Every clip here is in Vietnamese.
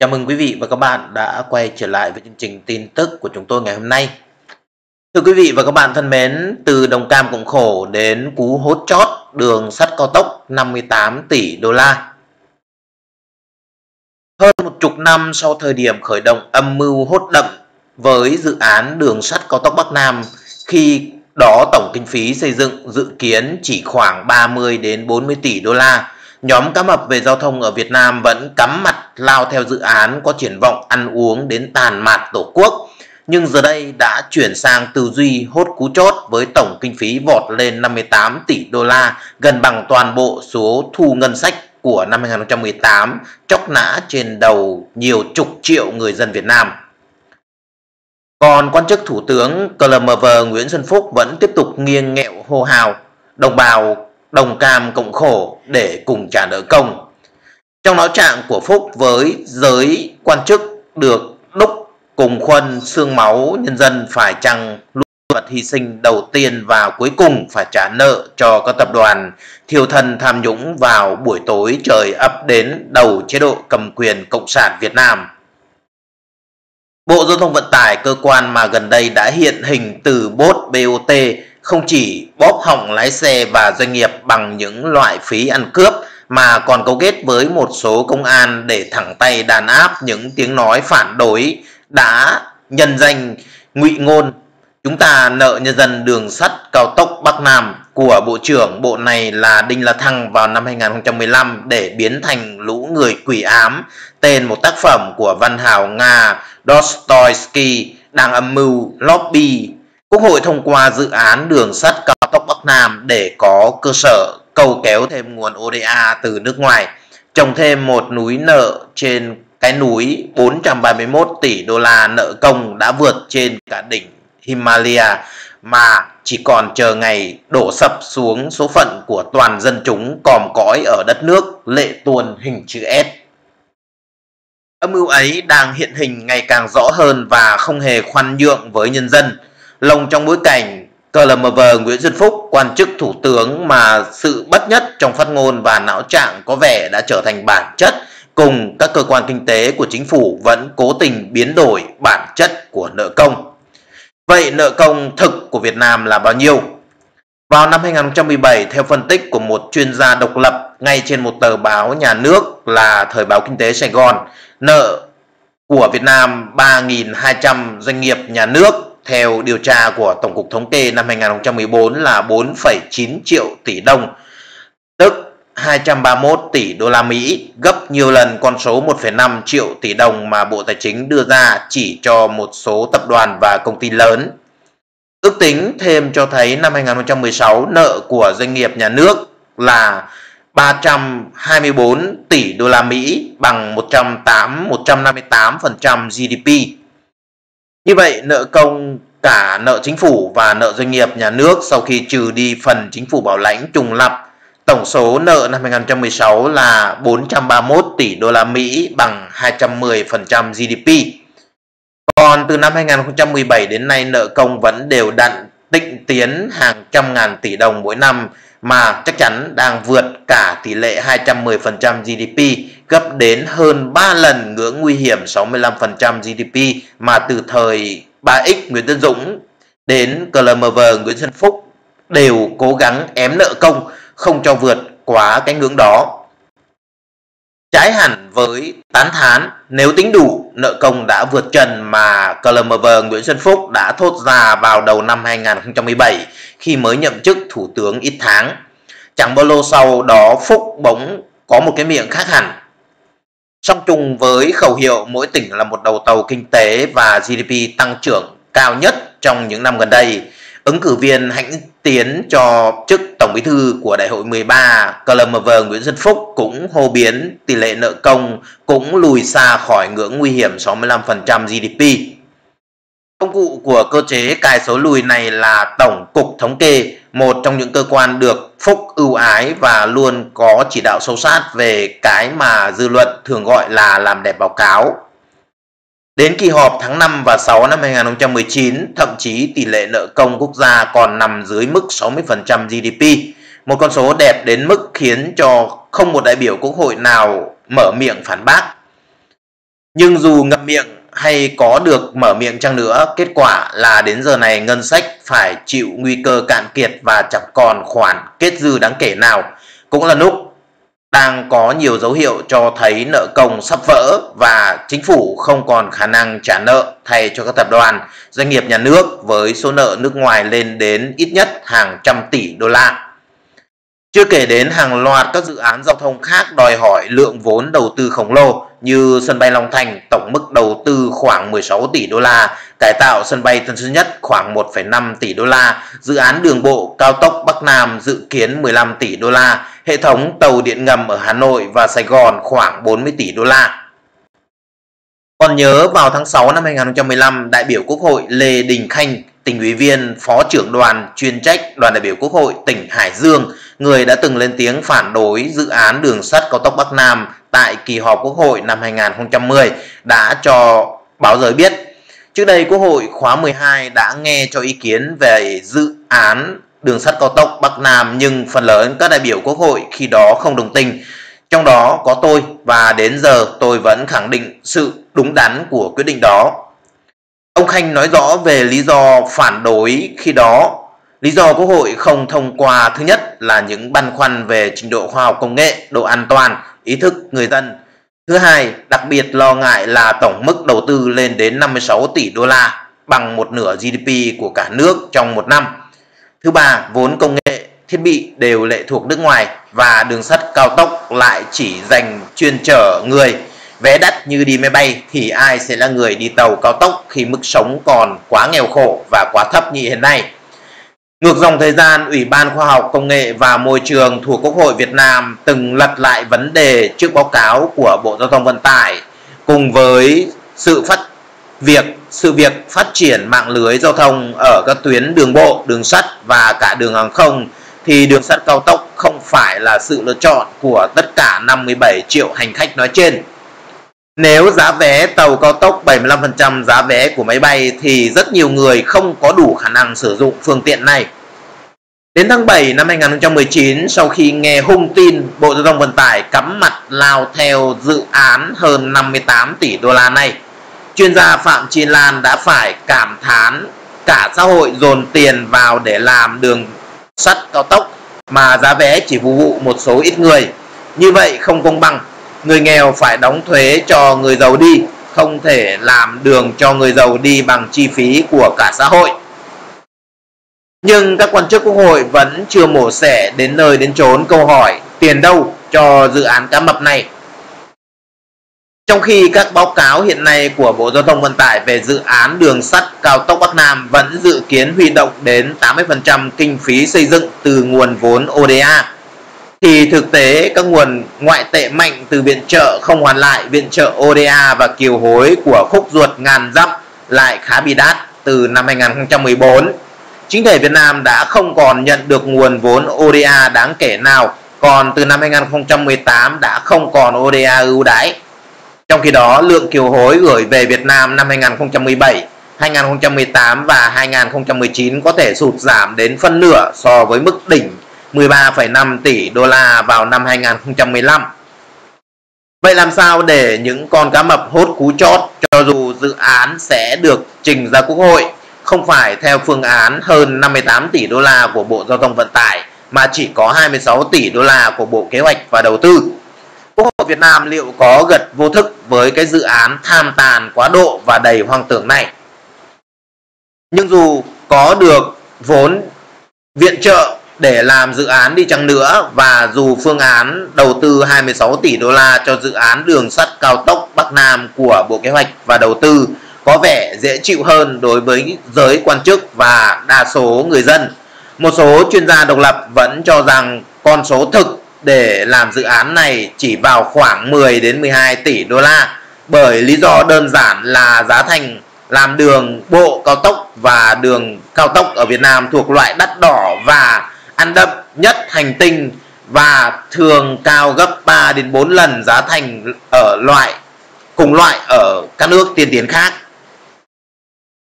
Chào mừng quý vị và các bạn đã quay trở lại với chương trình tin tức của chúng tôi ngày hôm nay. Thưa quý vị và các bạn thân mến, từ đồng cam cộng khổ đến cú hốt chót đường sắt cao tốc 58 tỷ đô la. Hơn một chục năm sau thời điểm khởi động âm mưu hốt đậm với dự án đường sắt cao tốc Bắc Nam, khi đó tổng kinh phí xây dựng dự kiến chỉ khoảng 30 đến 40 tỷ đô la, nhóm cá mập về giao thông ở Việt Nam vẫn cắm mặt lao theo dự án có triển vọng ăn uống đến tàn mạt Tổ quốc, nhưng giờ đây đã chuyển sang tư duy hốt cú chót với tổng kinh phí vọt lên 58 tỷ đô la, gần bằng toàn bộ số thu ngân sách của năm 2018, chóc nã trên đầu nhiều chục triệu người dân Việt Nam. Còn quan chức Thủ tướng CLMV Nguyễn Xuân Phúc vẫn tiếp tục nghiêng nghẹo hô hào đồng bào đồng cam cộng khổ để cùng trả nợ công. Trong nói trạng của Phúc với giới quan chức được đúc cùng khuôn xương máu nhân dân phải chăng luôn vật hy sinh đầu tiên và cuối cùng phải trả nợ cho các tập đoàn thiêu thân tham nhũng vào buổi tối trời ập đến đầu chế độ cầm quyền Cộng sản Việt Nam. Bộ Giao thông Vận tải, cơ quan mà gần đây đã hiện hình từ BOT, không chỉ bóp hỏng lái xe và doanh nghiệp bằng những loại phí ăn cướp mà còn cấu kết với một số công an để thẳng tay đàn áp những tiếng nói phản đối đã nhân danh ngụy ngôn "Chúng ta nợ nhân dân đường sắt cao tốc Bắc Nam" của Bộ trưởng Bộ này là Đinh La Thăng vào năm 2015 để biến thành "Lũ người quỷ ám", tên một tác phẩm của văn hào Nga Dostoyevsky đang âm mưu lobby Quốc hội thông qua dự án đường sắt cao tốc Bắc Nam để có cơ sở câu kéo thêm nguồn ODA từ nước ngoài, trồng thêm một núi nợ trên cái núi 431 tỷ đô la nợ công đã vượt trên cả đỉnh Himalaya mà chỉ còn chờ ngày đổ sập xuống số phận của toàn dân chúng còm cõi ở đất nước lệ tuôn hình chữ S. Âm mưu ấy đang hiện hình ngày càng rõ hơn và không hề khoan nhượng với nhân dân. Lồng trong bối cảnh CLMV Nguyễn Xuân Phúc, quan chức thủ tướng mà sự bất nhất trong phát ngôn và não trạng có vẻ đã trở thành bản chất, cùng các cơ quan kinh tế của chính phủ vẫn cố tình biến đổi bản chất của nợ công. Vậy nợ công thực của Việt Nam là bao nhiêu? Vào năm 2017, theo phân tích của một chuyên gia độc lập ngay trên một tờ báo nhà nước là Thời báo Kinh tế Sài Gòn, nợ của Việt Nam 3.200 doanh nghiệp nhà nước theo điều tra của Tổng cục Thống kê năm 2014 là 4,9 triệu tỷ đồng, tức 231 tỷ đô la Mỹ, gấp nhiều lần con số 1,5 triệu tỷ đồng mà Bộ Tài chính đưa ra chỉ cho một số tập đoàn và công ty lớn. Ước tính thêm cho thấy năm 2016 nợ của doanh nghiệp nhà nước là 324 tỷ đô la Mỹ, bằng 158% GDP. Như vậy, nợ công cả nợ chính phủ và nợ doanh nghiệp nhà nước sau khi trừ đi phần chính phủ bảo lãnh trùng lặp, tổng số nợ năm 2016 là 431 tỷ đô la Mỹ, bằng 210% GDP. Còn từ năm 2017 đến nay, nợ công vẫn đều đặn tịnh tiến hàng trăm ngàn tỷ đồng mỗi năm mà chắc chắn đang vượt cả tỷ lệ 210% GDP, gấp đến hơn 3 lần ngưỡng nguy hiểm 65% GDP mà từ thời 3X Nguyễn Tấn Dũng đến CLMV Nguyễn Xuân Phúc đều cố gắng ém nợ công, không cho vượt quá cái ngưỡng đó. Trái hẳn với tán thán, nếu tính đủ, nợ công đã vượt trần mà CLMV Nguyễn Xuân Phúc đã thốt ra vào đầu năm 2017 khi mới nhậm chức thủ tướng ít tháng. Chẳng bao lâu sau đó, Phúc bỗng có một cái miệng khác hẳn. Song trùng với khẩu hiệu mỗi tỉnh là một đầu tàu kinh tế và GDP tăng trưởng cao nhất trong những năm gần đây, ứng cử viên hãnh tiến cho chức Tổng Bí thư của Đại hội 13, CLMV Nguyễn Xuân Phúc cũng hô biến tỷ lệ nợ công cũng lùi xa khỏi ngưỡng nguy hiểm 65% GDP. Công cụ của cơ chế cài số lùi này là Tổng cục Thống kê, một trong những cơ quan được Phúc ưu ái và luôn có chỉ đạo sâu sát về cái mà dư luận thường gọi là làm đẹp báo cáo. Đến kỳ họp tháng 5 và 6 năm 2019, thậm chí tỷ lệ nợ công quốc gia còn nằm dưới mức 60% GDP, một con số đẹp đến mức khiến cho không một đại biểu quốc hội nào mở miệng phản bác. Nhưng dù ngậm miệng hay có được mở miệng chăng nữa, kết quả là đến giờ này ngân sách phải chịu nguy cơ cạn kiệt và chẳng còn khoản kết dư đáng kể nào. Cũng là lúc đang có nhiều dấu hiệu cho thấy nợ công sắp vỡ và chính phủ không còn khả năng trả nợ thay cho các tập đoàn, doanh nghiệp nhà nước với số nợ nước ngoài lên đến ít nhất hàng trăm tỷ đô la. Chưa kể đến hàng loạt các dự án giao thông khác đòi hỏi lượng vốn đầu tư khổng lồ như sân bay Long Thành tổng mức đầu tư khoảng 16 tỷ đô la, cải tạo sân bay Tân Sơn Nhất khoảng 1,5 tỷ đô la, dự án đường bộ cao tốc Bắc Nam dự kiến 15 tỷ đô la, hệ thống tàu điện ngầm ở Hà Nội và Sài Gòn khoảng 40 tỷ đô la. Còn nhớ vào tháng 6 năm 2015, đại biểu Quốc hội Lê Đình Khanh, tỉnh ủy viên, phó trưởng đoàn chuyên trách đoàn đại biểu Quốc hội tỉnh Hải Dương, người đã từng lên tiếng phản đối dự án đường sắt cao tốc Bắc Nam tại kỳ họp Quốc hội năm 2010, đã cho báo giới biết. Trước đây Quốc hội khóa 12 đã nghe cho ý kiến về dự án đường sắt cao tốc Bắc Nam, nhưng phần lớn các đại biểu Quốc hội khi đó không đồng tình. Trong đó có tôi, và đến giờ tôi vẫn khẳng định sự đúng đắn của quyết định đó. Ông Khanh nói rõ về lý do phản đối khi đó. Lý do Quốc hội không thông qua thứ nhất là những băn khoăn về trình độ khoa học công nghệ, độ an toàn, ý thức người dân. Thứ hai, đặc biệt lo ngại là tổng mức đầu tư lên đến 56 tỷ đô la, bằng một nửa GDP của cả nước trong một năm. Thứ ba, vốn công nghệ, thiết bị đều lệ thuộc nước ngoài và đường sắt cao tốc lại chỉ dành chuyên chở người. Vé đắt như đi máy bay thì ai sẽ là người đi tàu cao tốc khi mức sống còn quá nghèo khổ và quá thấp như hiện nay. Ngược dòng thời gian, Ủy ban Khoa học Công nghệ và Môi trường thuộc Quốc hội Việt Nam từng lật lại vấn đề trước báo cáo của Bộ Giao thông Vận tải, cùng với sự việc phát triển mạng lưới giao thông ở các tuyến đường bộ, đường sắt và cả đường hàng không, thì đường sắt cao tốc không phải là sự lựa chọn của tất cả 57 triệu hành khách nói trên. Nếu giá vé tàu cao tốc 75% giá vé của máy bay thì rất nhiều người không có đủ khả năng sử dụng phương tiện này. Đến tháng 7 năm 2019, sau khi nghe hung tin Bộ Giao thông Vận tải cắm mặt lao theo dự án hơn 58 tỷ đô la này, chuyên gia Phạm Chi Lan đã phải cảm thán cả xã hội dồn tiền vào để làm đường sắt cao tốc mà giá vé chỉ phục vụ một số ít người. Như vậy không công bằng. Người nghèo phải đóng thuế cho người giàu đi, không thể làm đường cho người giàu đi bằng chi phí của cả xã hội. Nhưng các quan chức Quốc hội vẫn chưa mổ xẻ đến nơi đến chốn câu hỏi tiền đâu cho dự án cá mập này. Trong khi các báo cáo hiện nay của Bộ Giao thông Vận tải về dự án đường sắt cao tốc Bắc Nam vẫn dự kiến huy động đến 80% kinh phí xây dựng từ nguồn vốn ODA, thì thực tế các nguồn ngoại tệ mạnh từ viện trợ không hoàn lại, viện trợ ODA và kiều hối của khúc ruột ngàn dặm lại khá bị đắt. Từ năm 2014, chính thể Việt Nam đã không còn nhận được nguồn vốn ODA đáng kể nào, còn từ năm 2018 đã không còn ODA ưu đãi. Trong khi đó, lượng kiều hối gửi về Việt Nam năm 2017, 2018 và 2019 có thể sụt giảm đến phân nửa so với mức đỉnh 13,5 tỷ đô la vào năm 2015. Vậy làm sao để những con cá mập hốt cú chót cho dù dự án sẽ được trình ra Quốc hội không phải theo phương án hơn 58 tỷ đô la của Bộ Giao thông Vận tải mà chỉ có 26 tỷ đô la của Bộ Kế hoạch và Đầu tư? Quốc hội Việt Nam liệu có gật vô thức với cái dự án tham tàn quá độ và đầy hoang tưởng này? Nhưng dù có được vốn viện trợ để làm dự án đi chăng nữa, và dù phương án đầu tư 26 tỷ đô la cho dự án đường sắt cao tốc Bắc Nam của Bộ Kế hoạch và Đầu tư có vẻ dễ chịu hơn đối với giới quan chức và đa số người dân, một số chuyên gia độc lập vẫn cho rằng con số thực để làm dự án này chỉ vào khoảng 10 đến 12 tỷ đô la, bởi lý do đơn giản là giá thành làm đường bộ cao tốc và đường cao tốc ở Việt Nam thuộc loại đắt đỏ và ăn đậm nhất hành tinh, và thường cao gấp 3 đến 4 lần giá thành ở cùng loại ở các nước tiên tiến khác.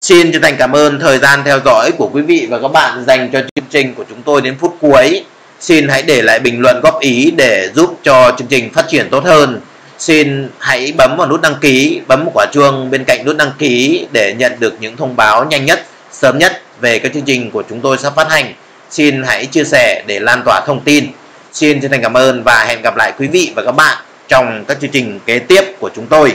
Xin chân thành cảm ơn thời gian theo dõi của quý vị và các bạn dành cho chương trình của chúng tôi đến phút cuối. Xin hãy để lại bình luận góp ý để giúp cho chương trình phát triển tốt hơn. Xin hãy bấm vào nút đăng ký, bấm quả chuông bên cạnh nút đăng ký để nhận được những thông báo nhanh nhất, sớm nhất về các chương trình của chúng tôi sắp phát hành. Xin hãy chia sẻ để lan tỏa thông tin. Xin chân thành cảm ơn và hẹn gặp lại quý vị và các bạn trong các chương trình kế tiếp của chúng tôi.